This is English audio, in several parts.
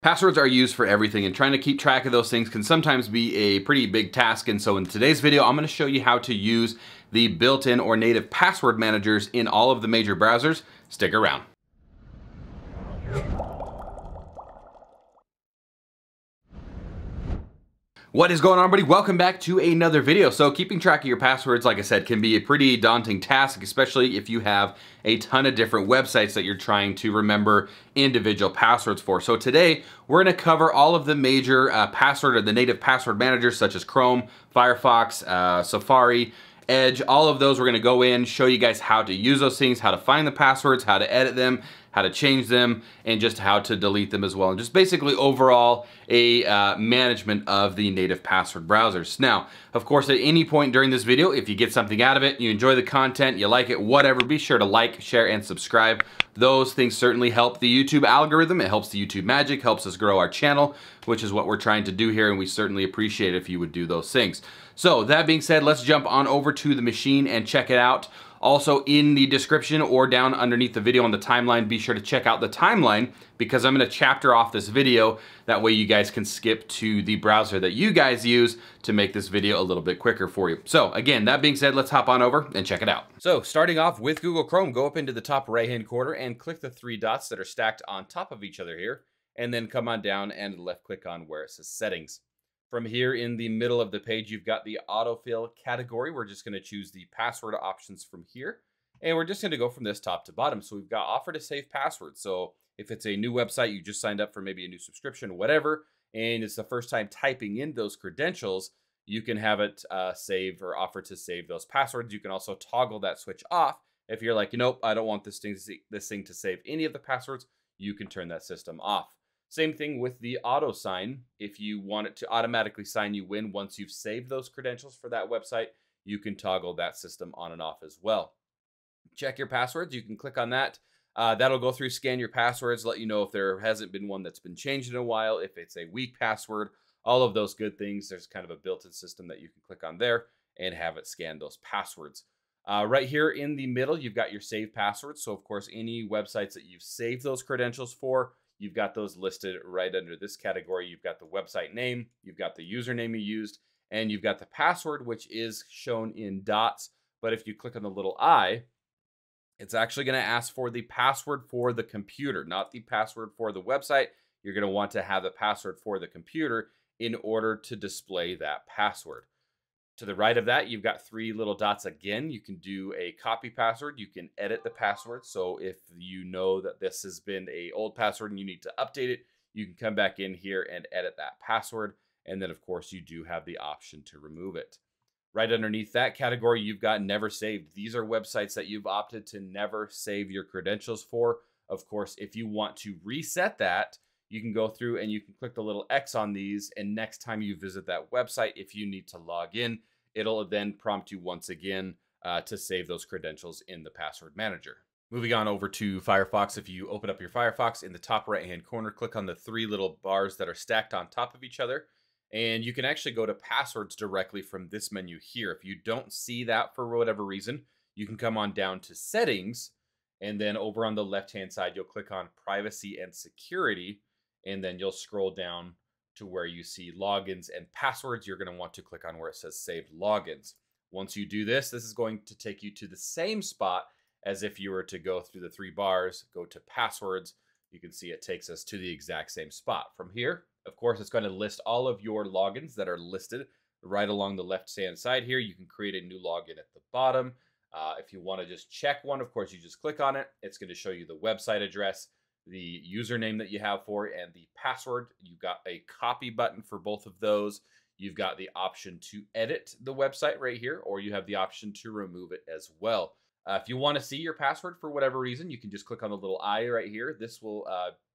Passwords are used for everything, and trying to keep track of those things can sometimes be a pretty big task. And so in today's video, I'm going to show you how to use the built-in or native password managers in all of the major browsers. Stick around. What is going on, everybody? Welcome back to another video. So keeping track of your passwords, like I said, can be a pretty daunting task, especially if you have a ton of different websites that you're trying to remember individual passwords for. So today we're going to cover all of the major native password managers, such as Chrome, Firefox, Safari, Edge, all of those. We're going to go in, show you guys how to use those things, how to find the passwords, how to edit them, how to change them, and just how to delete them as well. And just basically overall a management of the native password browsers. Now, of course, at any point during this video, if you get something out of it, you enjoy the content, you like it, whatever, be sure to like, share, and subscribe. Those things certainly help the YouTube algorithm. It helps the YouTube magic, helps us grow our channel, which is what we're trying to do here. And we certainly appreciate it if you would do those things. So that being said, let's jump on over to the machine and check it out. Also, in the description or down underneath the video on the timeline, be sure to check out the timeline, because I'm going to chapter off this video. That way you guys can skip to the browser that you guys use to make this video a little bit quicker for you. So again, that being said, let's hop on over and check it out. So starting off with Google Chrome, go up into the top right-hand corner and click the three dots that are stacked on top of each other here, and then come on down and left click on where it says settings. From here in the middle of the page, you've got the autofill category. We're just going to choose the password options from here. And we're just going to go from this top to bottom. So we've got offer to save passwords. So if it's a new website, you just signed up for maybe a new subscription, whatever, and it's the first time typing in those credentials, you can have it save or offer to save those passwords. You can also toggle that switch off. If you're like, nope, I don't want this thing to save any of the passwords, you can turn that system off. Same thing with the auto sign. If you want it to automatically sign you in once you've saved those credentials for that website, you can toggle that system on and off as well. Check your passwords. You can click on that. That'll go through, scan your passwords, let you know if there hasn't been one that's been changed in a while, if it's a weak password, all of those good things. There's kind of a built-in system that you can click on there and have it scan those passwords. Right here in the middle, you've got your saved passwords. So of course, any websites that you've saved those credentials for, you've got those listed right under this category. You've got the website name, you've got the username you used, and you've got the password, which is shown in dots. But if you click on the little I, it's actually going to ask for the password for the computer, not the password for the website. You're going to want to have the password for the computer in order to display that password. To the right of that, you've got three little dots again. You can do a copy password. You can edit the password. So if you know that this has been an old password and you need to update it, you can come back in here and edit that password. And then, of course, you do have the option to remove it. Right underneath that category, you've got never saved. These are websites that you've opted to never save your credentials for. Of course, if you want to reset that, you can go through and you can click the little X on these. And next time you visit that website, if you need to log in, it'll then prompt you once again to save those credentials in the password manager. Moving on over to Firefox. If you open up your Firefox, in the top right-hand corner, click on the three little bars that are stacked on top of each other. And you can actually go to passwords directly from this menu here. If you don't see that for whatever reason, you can come on down to settings. And then over on the left-hand side, you'll click on privacy and security. And then you'll scroll down to where you see logins and passwords. You're going to want to click on where it says save logins. Once you do this, this is going to take you to the same spot as if you were to go through the three bars, go to passwords. You can see it takes us to the exact same spot. From here, of course, it's going to list all of your logins that are listed right along the left-hand side here. You can create a new login at the bottom. If you want to just check one, of course, you just click on it. It's going to show you the website address, the username that you have for it, and the password. You've got a copy button for both of those. You've got the option to edit the website right here, or you have the option to remove it as well. If you want to see your password for whatever reason, you can just click on the little I right here. This will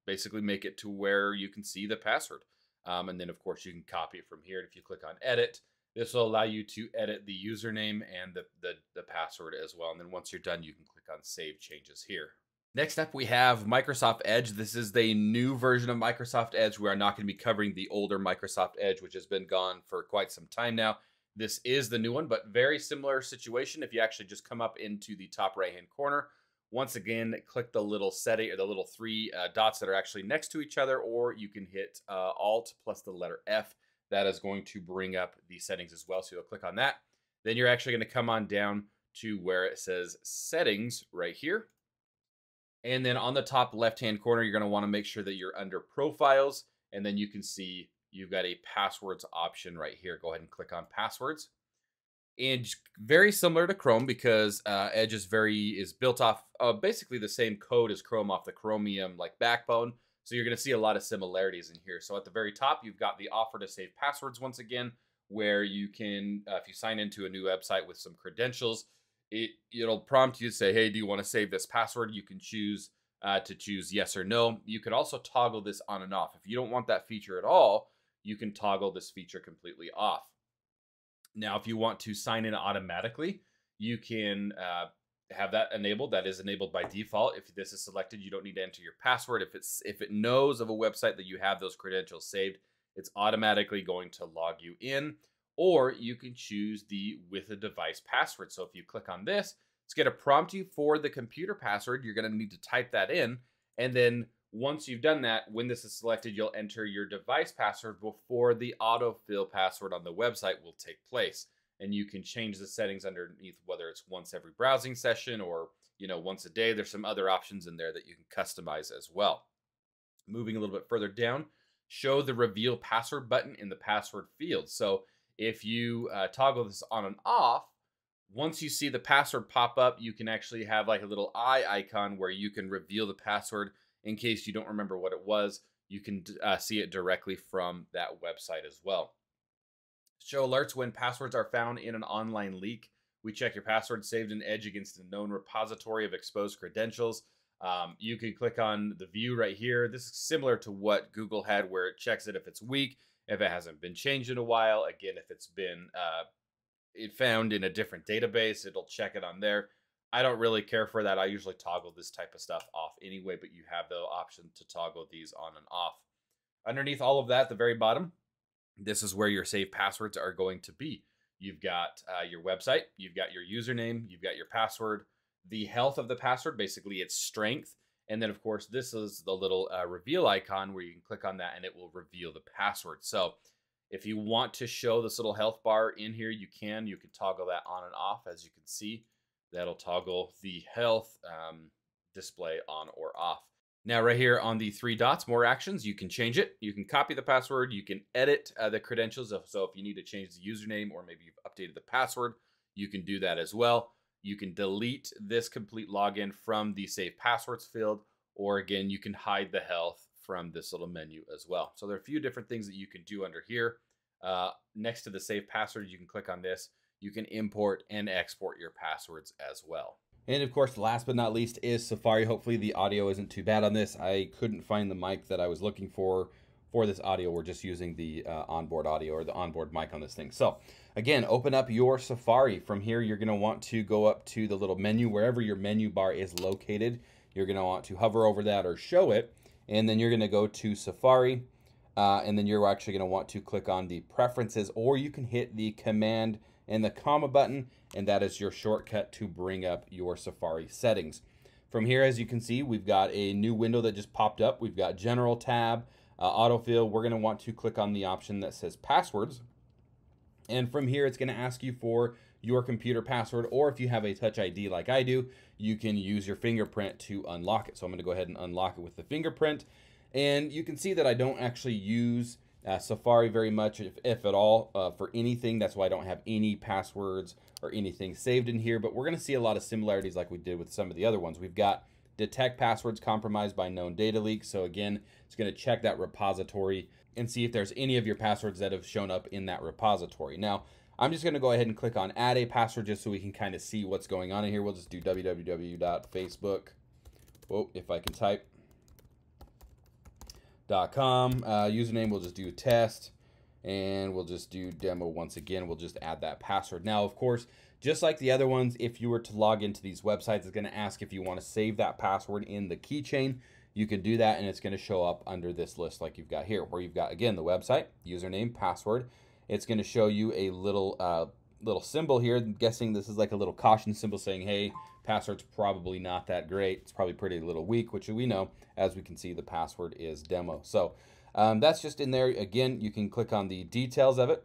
basically make it to where you can see the password. And then of course you can copy it from here. And if you click on edit, this will allow you to edit the username and the password as well. And then once you're done, you can click on save changes here. Next up, we have Microsoft Edge. This is the new version of Microsoft Edge. We are not going to be covering the older Microsoft Edge, which has been gone for quite some time now. This is the new one, but very similar situation. If you actually just come up into the top right-hand corner, Once again, click the little setting or the little three dots that are actually next to each other, or you can hit Alt plus the letter F. That is going to bring up the settings as well. So you'll click on that. Then you're actually going to come on down to where it says settings right here. And then on the top left-hand corner, you're going to want to make sure that you're under profiles. And then you can see you've got a passwords option right here. Go ahead and click on passwords. And very similar to Chrome, because Edge is built off basically the same code as Chrome, off the Chromium like backbone. So you're going to see a lot of similarities in here. So at the very top, you've got the offer to save passwords once again, where you can, if you sign into a new website with some credentials, it'll prompt you to say, hey, do you want to save this password? You can choose to choose yes or no. You can also toggle this on and off. If you don't want that feature at all, you can toggle this feature completely off. Now, if you want to sign in automatically, you can have that enabled. That is enabled by default. If this is selected, you don't need to enter your password. If it knows of a website that you have those credentials saved, it's automatically going to log you in. Or you can choose the with a device password. So if you click on this, it's going to prompt you for the computer password. You're going to need to type that in. And then once you've done that, when this is selected, you'll enter your device password before the autofill password on the website will take place. And you can change the settings underneath, whether it's once every browsing session or, you know, once a day. There's some other options in there that you can customize as well. Moving a little bit further down, show the reveal password button in the password field. So if you toggle this on and off, once you see the password pop up, you can actually have like a little eye icon where you can reveal the password in case you don't remember what it was. You can see it directly from that website as well. Show alerts when passwords are found in an online leak. We check your password saved in Edge against a known repository of exposed credentials. You can click on the view right here. This is similar to what Google had, where it checks it if it's weak, if it hasn't been changed in a while. Again, if it's been found in a different database, it'll check it on there. I don't really care for that. I usually toggle this type of stuff off anyway, but you have the option to toggle these on and off. Underneath all of that, at the very bottom, this is where your saved passwords are going to be. You've got your website, you've got your username, you've got your password, the health of the password, basically its strength. And then, of course, this is the little reveal icon where you can click on that and it will reveal the password. So if you want to show this little health bar in here, you can toggle that on and off. As you can see, that'll toggle the health display on or off. Now, right here on the three dots, more actions, you can change it. You can copy the password. You can edit the credentials. So if you need to change the username, or maybe you've updated the password, you can do that as well. You can delete this complete login from the save passwords field, or again, you can hide the health from this little menu as well. So there are a few different things that you can do under here. Next to the save password, you can click on this. You can import and export your passwords as well. And of course, last but not least is Safari. Hopefully the audio isn't too bad on this. I couldn't find the mic that I was looking for this audio. We're just using the onboard audio, or the onboard mic on this thing. So again, open up your Safari. From here, you're gonna want to go up to the little menu, wherever your menu bar is located. You're gonna want to hover over that or show it, and then you're gonna go to Safari, and then you're actually gonna want to click on the preferences, or you can hit the command and the comma button, and that is your shortcut to bring up your Safari settings. From here, as you can see, we've got a new window that just popped up. We've got General tab, autofill. We're going to want to click on the option that says passwords, and from here it's going to ask you for your computer password, or if you have a Touch ID like I do, you can use your fingerprint to unlock it. So I'm going to go ahead and unlock it with the fingerprint, and you can see that I don't actually use Safari very much, if at all, for anything. That's why I don't have any passwords or anything saved in here, but we're going to see a lot of similarities like we did with some of the other ones. We've got detect passwords compromised by known data leak. So again, it's going to check that repository and see if there's any of your passwords that have shown up in that repository. Now, I'm just going to go ahead and click on add a password just so we can kind of see what's going on in here. We'll just do www.facebook. Whoa, if I can type. .com. Username, we'll just do test, and we'll just do demo once again. We'll just add that password. Now, of course, just like the other ones, if you were to log into these websites, it's going to ask if you want to save that password in the keychain. You can do that, and it's going to show up under this list like you've got here, where you've got, again, the website, username, password. It's going to show you a little little symbol here. I'm guessing this is like a little caution symbol saying, hey, password's probably not that great. It's probably pretty little weak, which we know, as we can see, the password is demo. So that's just in there. Again, you can click on the details of it.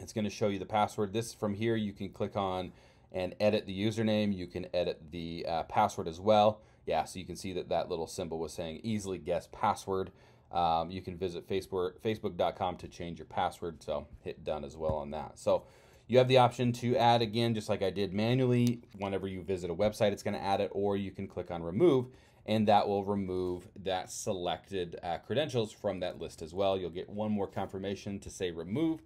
It's going to show you the password. This from here, you can click on and edit the username. You can edit the password as well. Yeah, so you can see that that little symbol was saying easily guess password. You can visit Facebook.com to change your password. So hit done as well on that. So you have the option to add again, just like I did manually. Whenever you visit a website, it's going to add it, or you can click on remove, and that will remove that selected credentials from that list as well. You'll get one more confirmation to say remove,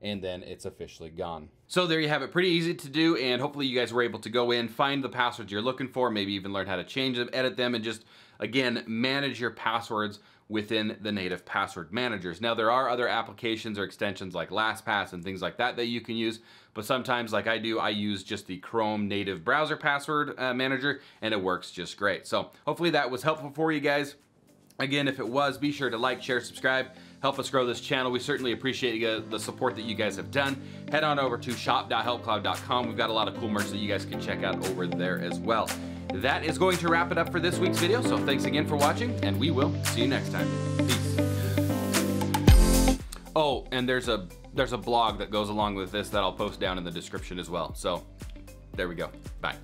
and then it's officially gone. So there you have it, pretty easy to do, and hopefully you guys were able to go in, find the passwords you're looking for, maybe even learn how to change them, edit them, and just, again, manage your passwords within the native password managers. Now, there are other applications or extensions like LastPass and things like that that you can use, but sometimes, like I do, I use just the Chrome native browser password manager, and it works just great. So hopefully that was helpful for you guys. Again, if it was, be sure to like, share, subscribe, help us grow this channel. We certainly appreciate the support that you guys have done. Head on over to shop.helpcloud.com. We've got a lot of cool merch that you guys can check out over there as well. That is going to wrap it up for this week's video. So thanks again for watching, and we will see you next time. Peace. Oh, and there's a blog that goes along with this that I'll post down in the description as well. So there we go. Bye.